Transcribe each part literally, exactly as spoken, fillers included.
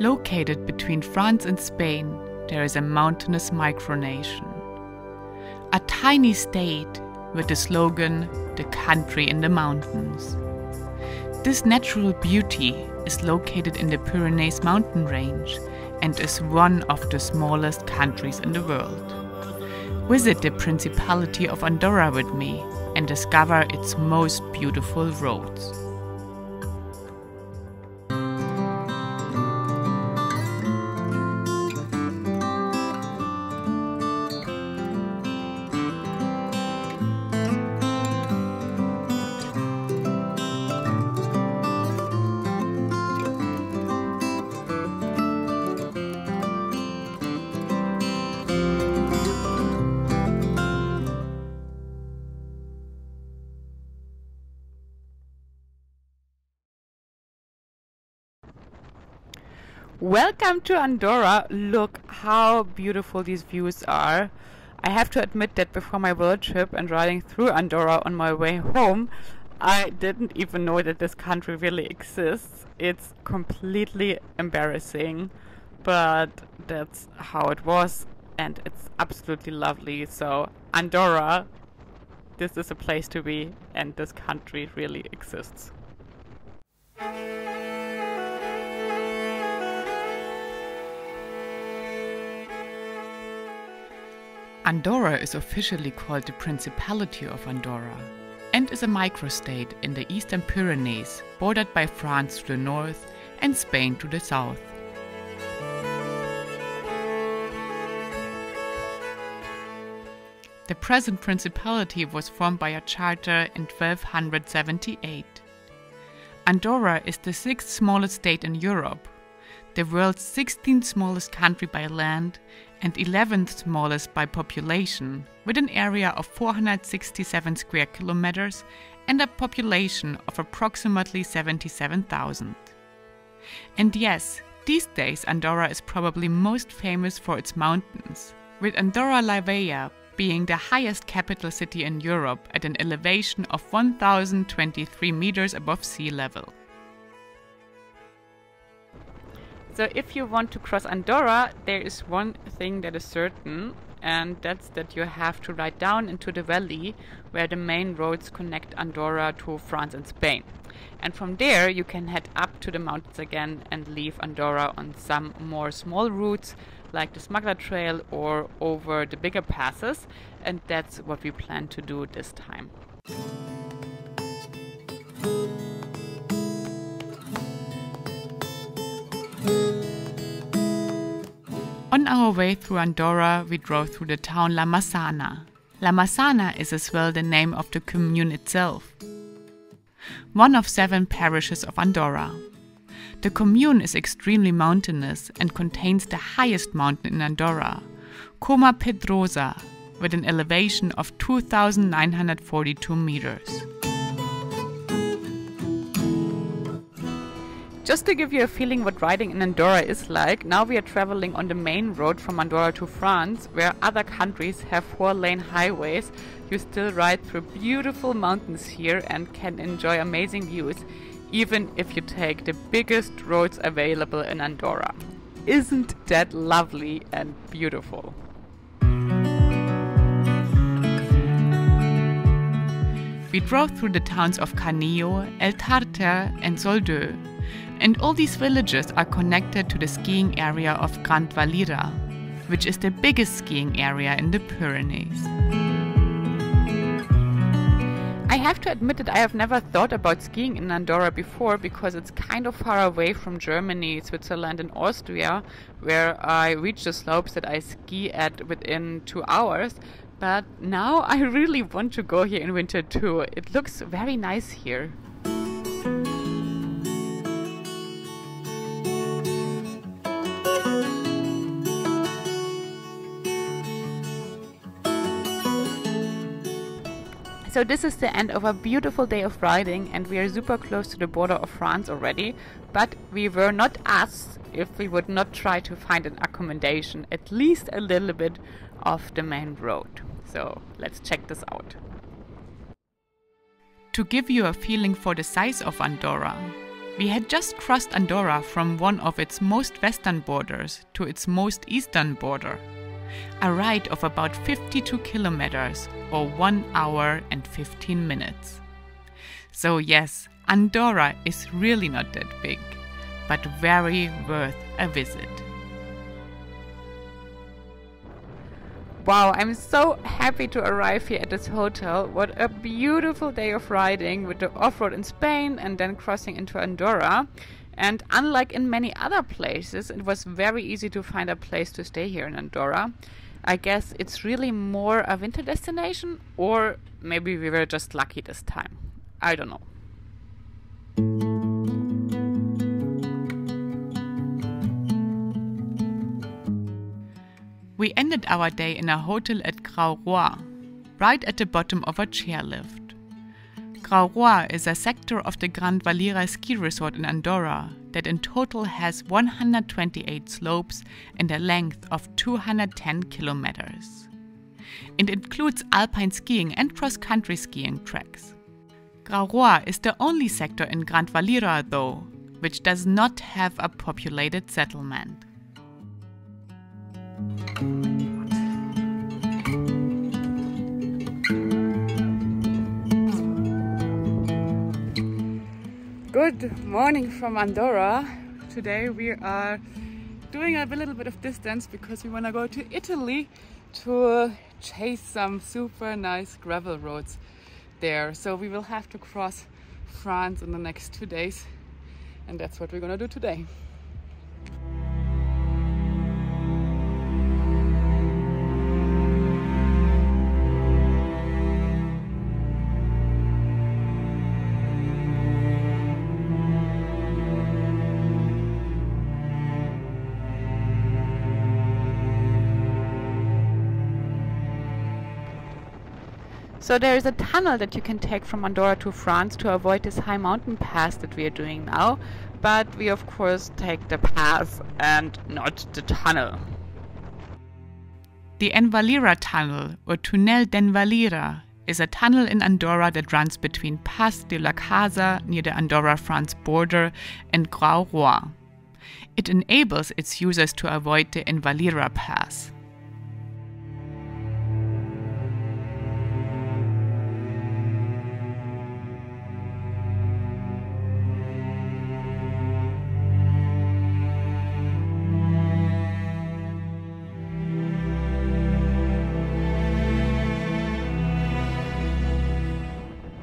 Located between France and Spain, there is a mountainous micronation. A tiny state with the slogan, "The Country in the Mountains." This natural beauty is located in the Pyrenees mountain range and is one of the smallest countries in the world. Visit the Principality of Andorra with me and discover its most beautiful roads. Welcome to Andorra. Look how beautiful these views are. I have to admit that before my world trip and riding through Andorra on my way home, I didn't even know that this country really exists. It's completely embarrassing, but that's how it was, and it's absolutely lovely. So Andorra, this is a place to be, and this country really exists. Andorra is officially called the Principality of Andorra and is a microstate in the eastern Pyrenees, bordered by France to the north and Spain to the south. The present principality was formed by a charter in twelve seventy-eight. Andorra is the sixth smallest state in Europe, the world's sixteenth smallest country by land and eleventh smallest by population, with an area of four hundred sixty-seven square kilometers and a population of approximately seventy-seven thousand. And yes, these days Andorra is probably most famous for its mountains, with Andorra La Vella being the highest capital city in Europe at an elevation of one thousand twenty-three meters above sea level. So if you want to cross Andorra, there is one thing that is certain, and that's that you have to ride down into the valley where the main roads connect Andorra to France and Spain. And from there you can head up to the mountains again and leave Andorra on some more small routes like the Smuggler Trail or over the bigger passes, and that's what we plan to do this time. On our way through Andorra, we drove through the town La Massana. La Massana is as well the name of the commune itself, one of seven parishes of Andorra. The commune is extremely mountainous and contains the highest mountain in Andorra, Coma Pedrosa, with an elevation of two thousand nine hundred forty-two meters. Just to give you a feeling what riding in Andorra is like, now we are traveling on the main road from Andorra to France, where other countries have four-lane highways. You still ride through beautiful mountains here and can enjoy amazing views, even if you take the biggest roads available in Andorra. Isn't that lovely and beautiful? We drove through the towns of Canillo, El Tarter and Soldeu. And all these villages are connected to the skiing area of Grandvalira, which is the biggest skiing area in the Pyrenees. I have to admit that I have never thought about skiing in Andorra before, because it's kind of far away from Germany, Switzerland and Austria, where I reach the slopes that I ski at within two hours. But now I really want to go here in winter too. It looks very nice here. So this is the end of a beautiful day of riding, and we are super close to the border of France already, but we were not us if we would not try to find an accommodation, at least a little bit off the main road. So let's check this out. To give you a feeling for the size of Andorra, We had just crossed Andorra from one of its most western borders to its most eastern border. A ride of about fifty-two kilometers or one hour and fifteen minutes. So yes, Andorra is really not that big, but very worth a visit. Wow, I'm so happy to arrive here at this hotel. What a beautiful day of riding with the off-road in Spain and then crossing into Andorra. And unlike in many other places, it was very easy to find a place to stay here in Andorra. I guess it's really more a winter destination, or maybe we were just lucky this time. I don't know. We ended our day in a hotel at Grau Roig, right at the bottom of a chairlift. Grau Roig is a sector of the Grandvalira ski resort in Andorra that in total has one hundred twenty-eight slopes and a length of two hundred ten kilometers. It includes alpine skiing and cross-country skiing tracks. Grau Roig is the only sector in Grandvalira though, which does not have a populated settlement. Good morning from Andorra. Today we are doing a little bit of distance because we want to go to Italy to chase some super nice gravel roads there. So we will have to cross France in the next two days and that's what we're gonna do today. So there is a tunnel that you can take from Andorra to France to avoid this high mountain pass that we are doing now, but we of course take the pass and not the tunnel. The Envalira Tunnel, or Tunnel d'Envalira, is a tunnel in Andorra that runs between Pas de la Casa near the Andorra-France border and Grau Roig. It enables its users to avoid the Envalira Pass.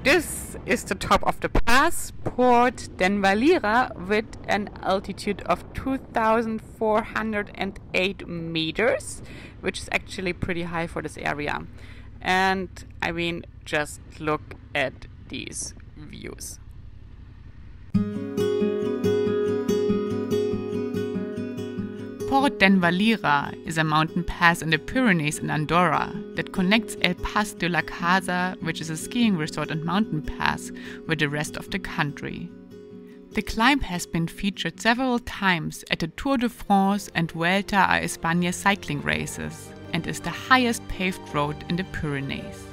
This is the top of the pass, Port d'Envalira, with an altitude of two thousand four hundred eight meters, which is actually pretty high for this area. And I mean, just look at these views. Port d'Envalira is a mountain pass in the Pyrenees in Andorra that connects El Pas de la Casa, which is a skiing resort and mountain pass, with the rest of the country. The climb has been featured several times at the Tour de France and Vuelta a España cycling races and is the highest paved road in the Pyrenees.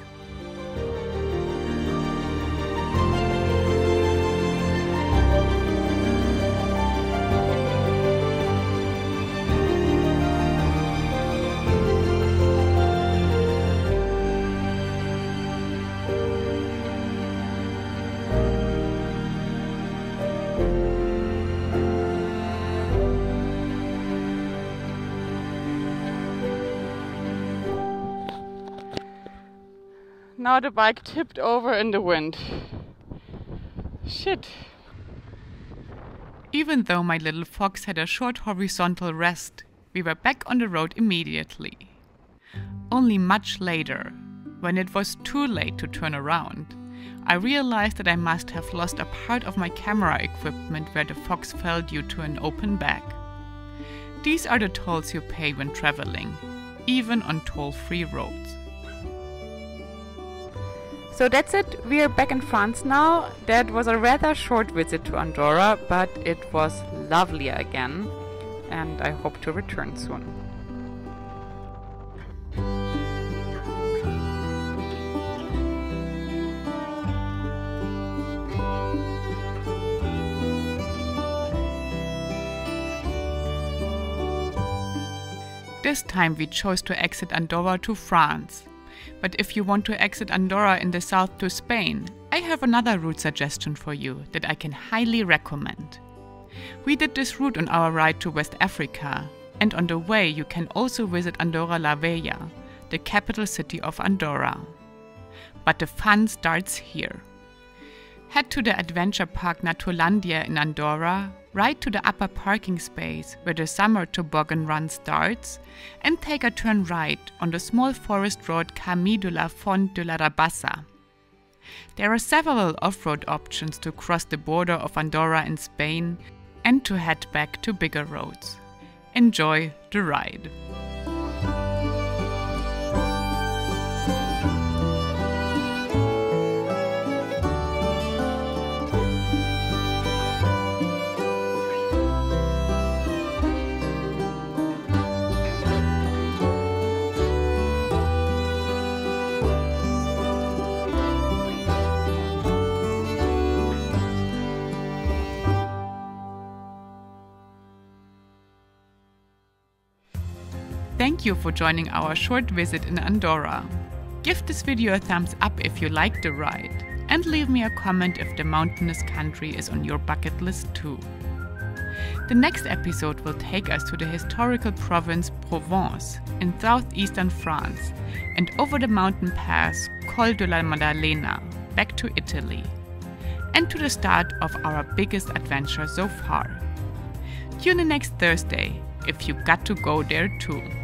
Now the bike tipped over in the wind. Shit. Even though my little fox had a short horizontal rest, we were back on the road immediately. Only much later, when it was too late to turn around, I realized that I must have lost a part of my camera equipment where the fox fell due to an open bag. These are the tolls you pay when traveling, even on toll-free roads. So that's it, we are back in France now. That was a rather short visit to Andorra, but it was lovely again, and I hope to return soon. This time we chose to exit Andorra to France. But if you want to exit Andorra in the south to Spain, I have another route suggestion for you that I can highly recommend. We did this route on our ride to West Africa, and on the way you can also visit Andorra La Vella, the capital city of Andorra. But the fun starts here. Head to the Adventure Park Naturlandia in Andorra, ride to the upper parking space where the summer toboggan run starts, and take a turn right on the small forest road Camí de la Font de la Rabassa. There are several off-road options to cross the border of Andorra and Spain and to head back to bigger roads. Enjoy the ride! Thank you for joining our short visit in Andorra. Give this video a thumbs up if you liked the ride, and leave me a comment if the mountainous country is on your bucket list too. The next episode will take us to the historical province Provence in southeastern France and over the mountain pass Col de la Maddalena back to Italy, and to the start of our biggest adventure so far. Tune in next Thursday if you got to go there too.